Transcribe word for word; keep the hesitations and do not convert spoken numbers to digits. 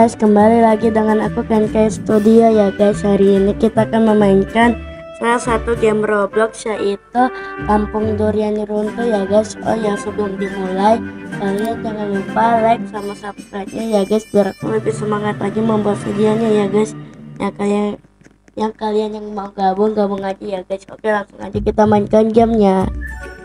guys, kembali lagi dengan aku Kenkay Studio ya guys. Hari ini kita akan memainkan salah satu game Roblox, yaitu Kampung Durian Runtuh ya guys. Oh ya, sebelum dimulai kalian jangan lupa like sama subscribe-nya ya guys, biar aku lebih semangat lagi membuat videonya ya guys. Ya kalian yang kalian yang mau gabung gabung aja ya guys. Oke, langsung aja kita mainkan gamenya.